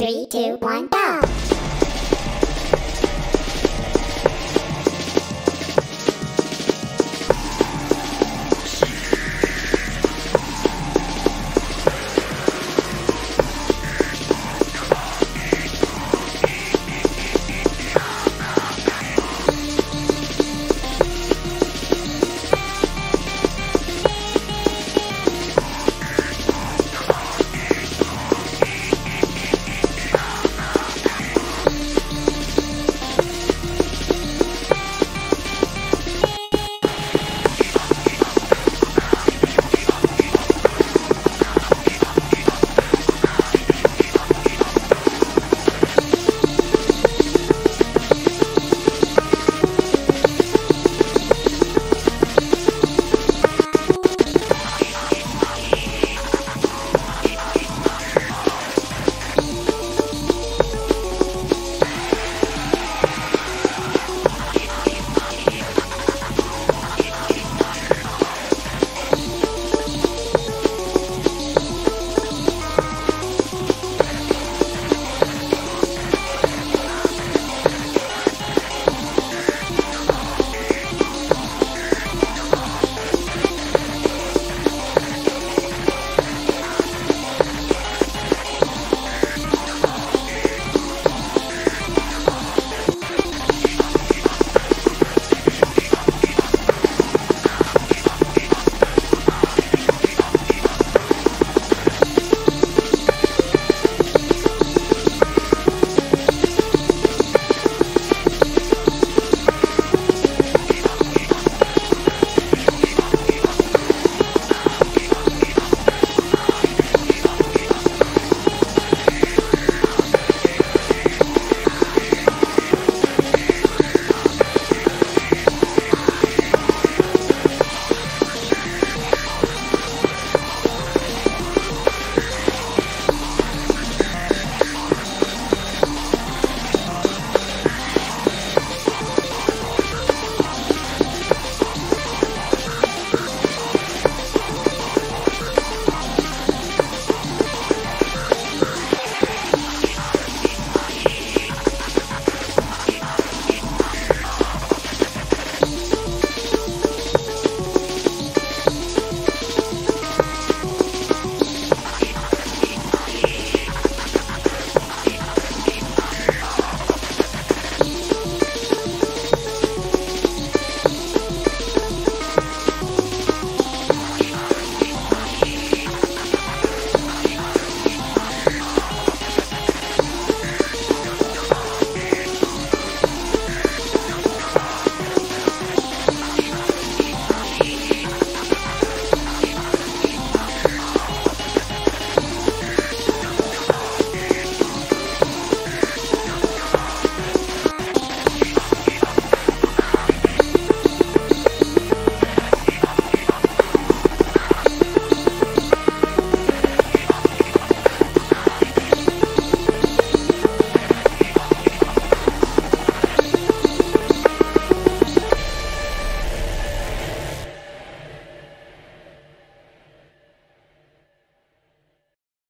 3, 2, 1, go!